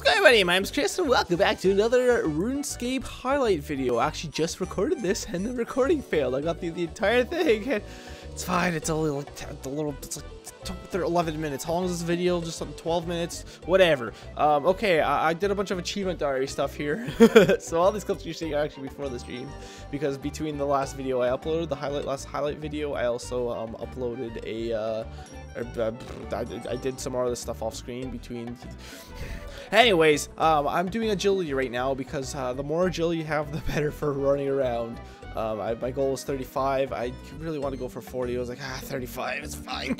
What's going on, everybody? My name is Chris and welcome back to another RuneScape highlight video. I actually just recorded this and the recording failed. I got through the entire thing and it's fine. It's only like it's like 11 minutes. How long is this video? Just like 12 minutes? Whatever. Okay, I did a bunch of achievement diary stuff here. So all these clips you're seeing are actually before the stream, because between the last video I uploaded, the last highlight video, I also uploaded a... I did some more of this stuff off screen between... Anyways, I'm doing agility right now because the more agility you have, the better for running around. My goal was 35. I really want to go for 40. I was like, 35 is fine.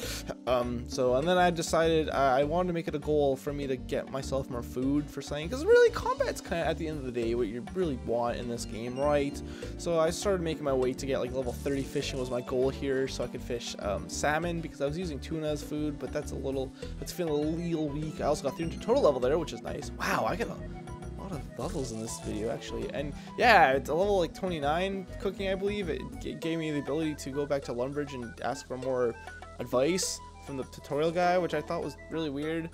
And then I decided I wanted to make it a goal for me to get myself more food for something, because really combat's kind of at the end of the day what you really want in this game, right? So I started making my way to get like level 30 fishing was my goal here, so I could fish salmon, because I was using tuna as food, but that's feeling a little weak. I also got 300 total level there, which is nice. Wow, I got a lot of levels in this video actually, and yeah, it's a level like 29 cooking, I believe. It gave me the ability to go back to Lumbridge and ask for more advice from the tutorial guy, which I thought was really weird.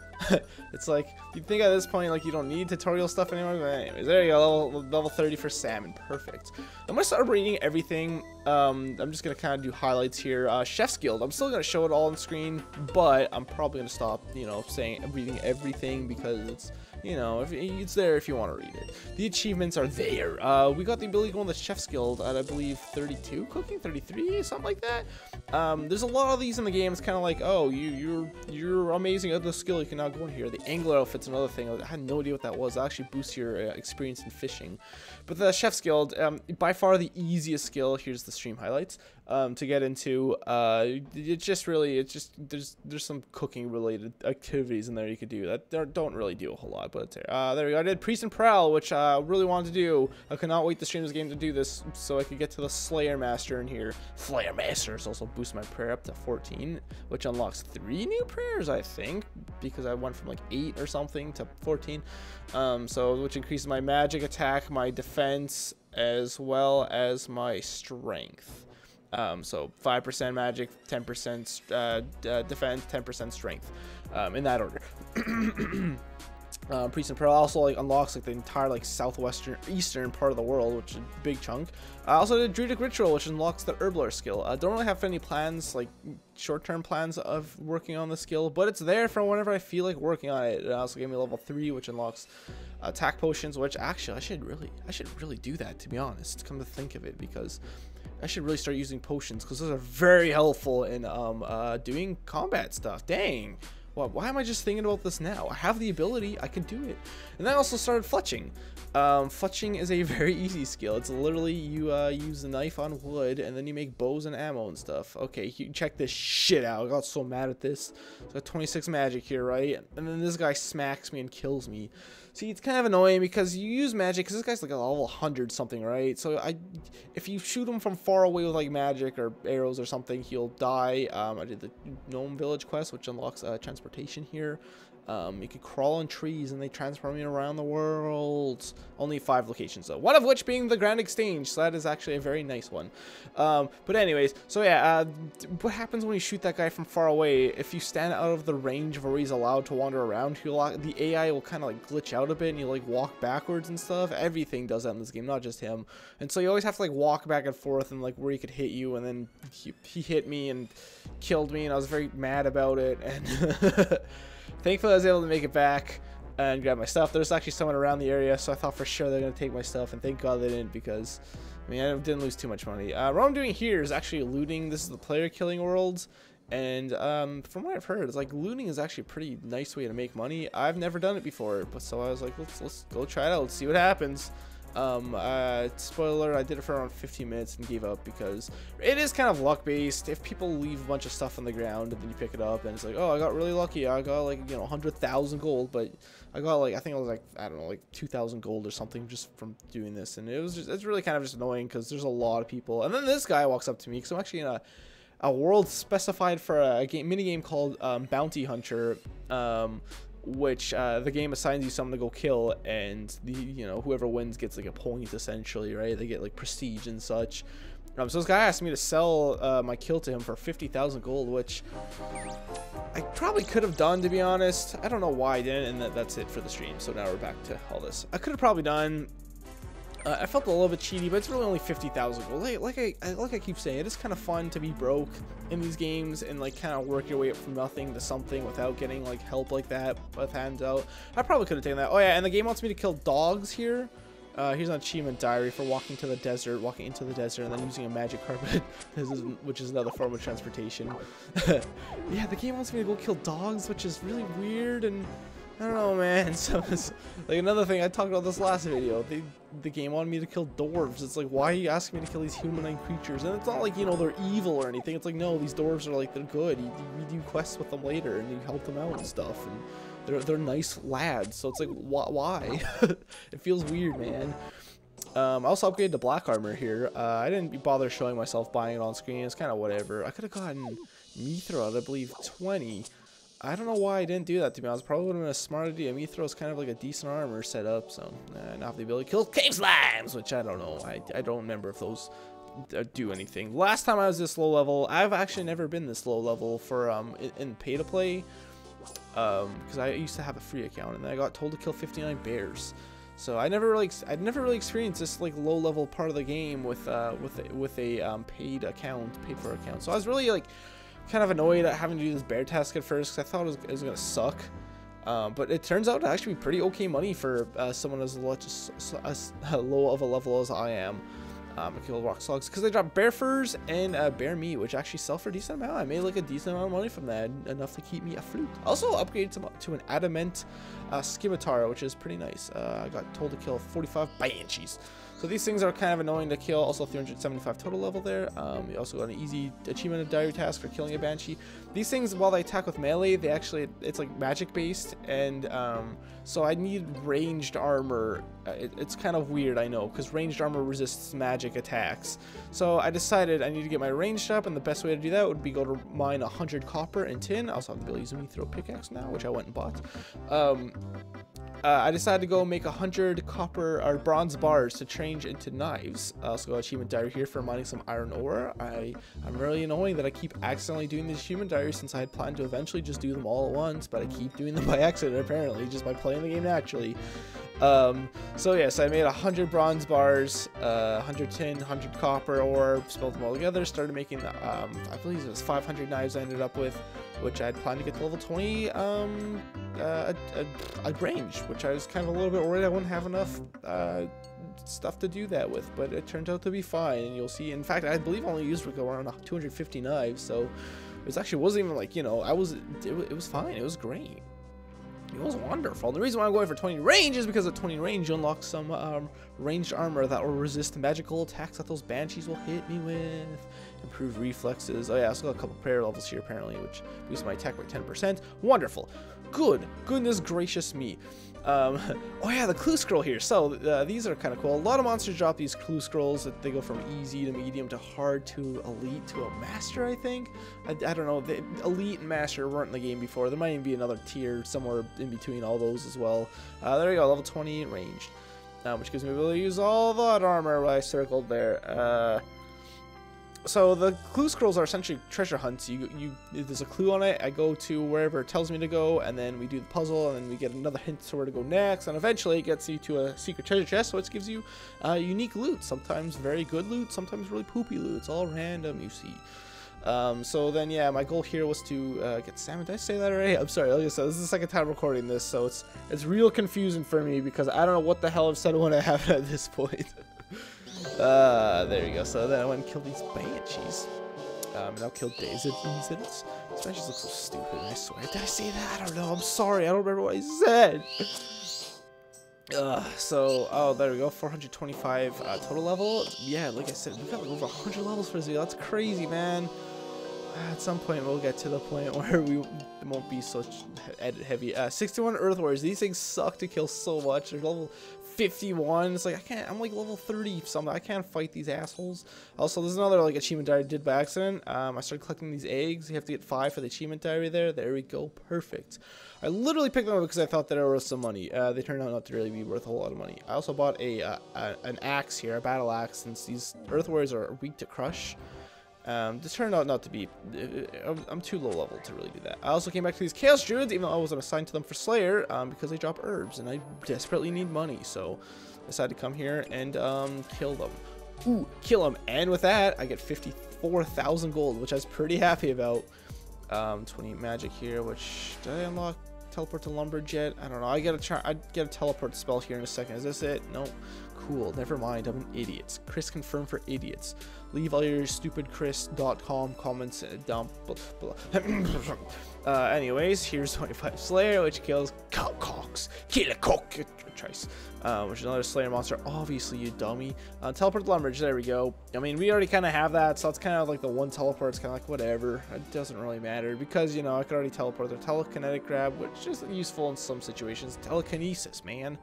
It's like, you'd think at this point like you don't need tutorial stuff anymore, but anyways, there you go, level 30 for salmon, perfect. I'm gonna start reading everything. I'm just gonna kind of do highlights here. Chef's Guild, I'm still gonna show it all on screen, but I'm probably gonna stop, you know, reading everything, because it's, you know, it's there if you want to read it. The achievements are there. We got the ability to go on the Chef's Guild at, I believe, 32 cooking, 33, something like that. There's a lot of these in the game. It's kind of like, oh, you're amazing at this skill, you can now go in here. The angler outfit's another thing. I had no idea what that was. That actually boosts your experience in fishing. But the Chef's Guild, by far the easiest skill. Here's the stream highlights to get into. There's some cooking related activities in there you could do that don't really do a whole lot. But there we go. I did Priest and Prowl, which I really wanted to do. I could not wait to stream this game to do this so I could get to the Slayer Master in here. Slayer Master is also boosts my prayer up to 14, which unlocks 3 new prayers, I think, because I went from like 8 or something to 14. Which increases my magic attack, my defense, as well as my strength. 5% magic, 10% defense, 10% strength, in that order. Priest and Prowl also like unlocks like the entire like southwestern eastern part of the world, which is a big chunk. I also did Druidic Ritual, which unlocks the Herblore skill. I don't really have any plans, like short-term plans, of working on the skill, but it's there for whenever I feel like working on it. It also gave me level 3, which unlocks attack potions, which actually I should really do that, to be honest, come to think of it, because I should really start using potions, because those are very helpful in doing combat stuff. Dang. Well, why am I just thinking about this now? I have the ability, I can do it. And then I also started fletching. Fletching is a very easy skill. It's literally you use the knife on wood and then you make bows and ammo and stuff. Okay, you check this shit out. I got so mad at this. I got 26 magic here, right? And then this guy smacks me and kills me. See, it's kind of annoying because you use magic, because this guy's like a level 100 something, right? So if you shoot him from far away with like magic or arrows or something, he'll die. I did the Gnome Village quest, which unlocks transportation here. You can crawl on trees and they transform you around the world. Only 5 locations though, one of which being the Grand Exchange, so that is actually a very nice one. But anyways, so yeah, what happens when you shoot that guy from far away? If you stand out of the range of where he's allowed to wander around, the AI will kind of like glitch out a bit and you like walk backwards and stuff. Everything does that in this game, not just him. And so you always have to like walk back and forth and like where he could hit you, and then he hit me and killed me, and I was very mad about it, and thankfully I was able to make it back and grab my stuff. There's actually someone around the area, so I thought for sure they're gonna take my stuff, and thank God they didn't, because I mean, I didn't lose too much money. What I'm doing here is actually looting. This is the player killing worlds, and from what I've heard, it's like looting is actually a pretty nice way to make money. I've never done it before, but so I was like, let's go try it out, let's see what happens. Spoiler alert, I did it for around 15 minutes and gave up, because it is kind of luck based. If people leave a bunch of stuff on the ground and then you pick it up and it's like, oh, I got really lucky, I got like, you know, 100,000 gold, but I got like, I think it was like, I don't know, like 2,000 gold or something just from doing this. And it was just, it's really kind of just annoying because there's a lot of people. And then this guy walks up to me, because I'm actually in a world specified for a game, mini game called Bounty Hunter, which the game assigns you someone to go kill, and you know, whoever wins gets like a point, essentially, right? They get like prestige and such. So this guy asked me to sell my kill to him for 50,000 gold, which I probably could have done, to be honest. I don't know why I didn't, and that's it for the stream. So now we're back to all this. I could have probably done. I felt a little bit cheaty, but it's really only 50,000 gold. Like I keep saying, it is kind of fun to be broke in these games and like kind of work your way up from nothing to something without getting like help like that with hands out. I probably could have taken that. Oh yeah, and the game wants me to kill dogs here. Here's an achievement diary for walking to the desert, walking into the desert, and then using a magic carpet, which is another form of transportation. Yeah, the game wants me to go kill dogs, which is really weird, and I don't know, man. So it's like another thing I talked about this last video. The game wanted me to kill dwarves. It's like, why are you asking me to kill these humanoid creatures? And it's not like, you know, they're evil or anything. It's like, no, these dwarves are like, they're good. You do quests with them later, and you help them out and stuff. And they're nice lads, so it's like, why? It feels weird, man. I also upgraded to black armor here. I didn't bother showing myself buying it on screen. It's kind of whatever. I could have gotten Mithra at, I believe, 20. I don't know why I didn't do that, to be honest. Probably would have been a smart idea. Mithra is kind of like a decent armor set up, so not have the ability to kill cave slimes, which I don't know. I don't remember if those do anything. Last time I was this low level, I've actually never been this low level for in pay to play. Because I used to have a free account, and then I got told to kill 59 bears, so I'd never really experienced this like low level part of the game with a paid for account. So I was really like kind of annoyed at having to do this bear task at first, because I thought it was gonna suck, but it turns out to actually be pretty okay money for someone as low of a level as I am. I kill rock slugs because they drop bear furs and bear meat, which actually sell for a decent amount. I made like a decent amount of money from that, enough to keep me afloat. Also upgraded to an adamant scimitar, which is pretty nice. I got told to kill 45 banshees, so these things are kind of annoying to kill. Also 375 total level there. You also got an easy achievement of diary task for killing a banshee. These things, while they attack with melee, they actually, it's like magic based, and so I need ranged armor. It's kind of weird, I know, because ranged armor resists magic attacks. So I decided I need to get my ranged up, and the best way to do that would be go to mine 100 copper and tin. I also have the ability to throw pickaxe now, which I went and bought. I decided to go make 100 copper or bronze bars to change into knives. I also got achievement diary here for mining some iron ore. I'm really annoying that I keep accidentally doing these achievement diaries, since I had planned to eventually just do them all at once, but I keep doing them by accident apparently, just by playing the game naturally. So yes, I made 100 bronze bars, 100 tin, 100 copper ore, spelled them all together, started making, I believe it was 500 knives I ended up with, which I had planned to get to level 20, range, which I was kind of a little bit worried I wouldn't have enough, stuff to do that with, but it turned out to be fine, and you'll see. In fact, I believe I only used around 250 knives, so it actually wasn't even like, you know, it was fine, it was great. It was wonderful. The reason why I'm going for 20 range is because at 20 range you unlock some ranged armor that will resist magical attacks that those banshees will hit me with. Improved reflexes. Oh yeah, I still got a couple prayer levels here apparently, which boosts my attack by 10%. Wonderful. Good. Goodness gracious me. Oh yeah, the clue scroll here. So these are kind of cool. A lot of monsters drop these clue scrolls. They go from easy to medium to hard to elite to a master, I think. I don't know. The elite and master weren't in the game before. There might even be another tier somewhere in between all those as well. There you go, level 20 ranged, which gives me the ability to use all that armor I circled there. So the clue scrolls are essentially treasure hunts. There's a clue on it. I go to wherever it tells me to go, and then we do the puzzle, and then we get another hint to where to go next, and eventually it gets you to a secret treasure chest, which gives you unique loot. Sometimes very good loot, sometimes really poopy loot. It's all random, you see. So then, yeah, my goal here was to get salmon. Did I say that already? I'm sorry. Like I said, this is the second time recording this, so it's real confusing for me because I don't know what the hell I've said when I haven't at this point. There you go. So then I went and killed these banshees. And I'll kill days of these. These banshees look so stupid, I swear. Did I say that? I don't know. I'm sorry. I don't remember what I said. So, oh, there we go. 425 total level. Yeah, like I said, we've got like over 100 levels for this video. That's crazy, man. At some point, we'll get to the point where we won't be so edit heavy. 61 Earth Warriors. These things suck to kill so much. They're level 51. It's like, I can't. I'm like level 30 something. I can't fight these assholes. Also, there's another like achievement diary I did by accident. I started collecting these eggs. You have to get 5 for the achievement diary there. There we go. Perfect. I literally picked them up because I thought that it was some money. They turned out not to really be worth a whole lot of money. I also bought an axe here, a battle axe, since these earth warriors are weak to crush. This turned out not to be, I'm too low level to really do that. I also came back to these Chaos Druids, even though I wasn't assigned to them for Slayer, because they drop herbs, and I desperately need money, so I decided to come here and kill them. Ooh, kill them, and with that, I get 54,000 gold, which I was pretty happy about. 20 magic here, which, did I unlock teleport to Lumbridge yet? I don't know, I get a teleport spell here in a second. Is this it? Nope. Cool, never mind, I'm an idiot. Chris confirmed for idiots. Leave all your stupidchris.com comments down below. Anyways, here's 25 Slayer, which kills cocks. Kill a cock. Trice. Which is another Slayer monster. Obviously, you dummy. Teleport to Lumbridge, there we go. I mean, we already kind of have that, so that's kind of like the one teleport. It's kind of like, whatever. It doesn't really matter, because, you know, I could already teleport their telekinetic grab, which is useful in some situations. Telekinesis, man,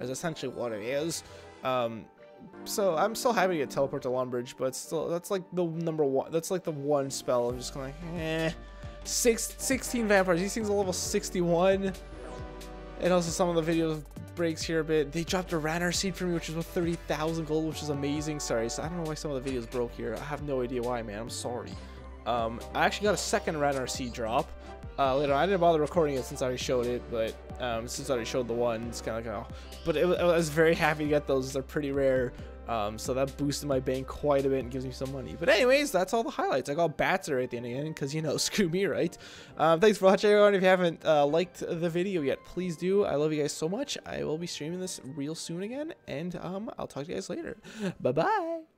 is essentially what it is. So I'm still happy to get teleport to Lumbridge, but still, that's like the number one, that's like the one spell I'm just like, eh. 16 vampires, these things are level 61, and also some of the video breaks here a bit. They dropped a Ranarr seed for me, which is with 30,000 gold, which is amazing. Sorry, so I don't know why some of the videos broke here, I have no idea why, man, I'm sorry. I actually got a second Ranarr seed drop later on. I didn't bother recording it since I already showed it, but since I already showed the one, it's kind of like, oh. But I was very happy to get those. They're pretty rare, so that boosted my bank quite a bit and gives me some money. But anyways, that's all the highlights. I got Batzer at the end again, because, you know, screw me, right? Thanks for watching, everyone. If you haven't liked the video yet, please do. I love you guys so much. I will be streaming this real soon again, and I'll talk to you guys later. Bye-bye.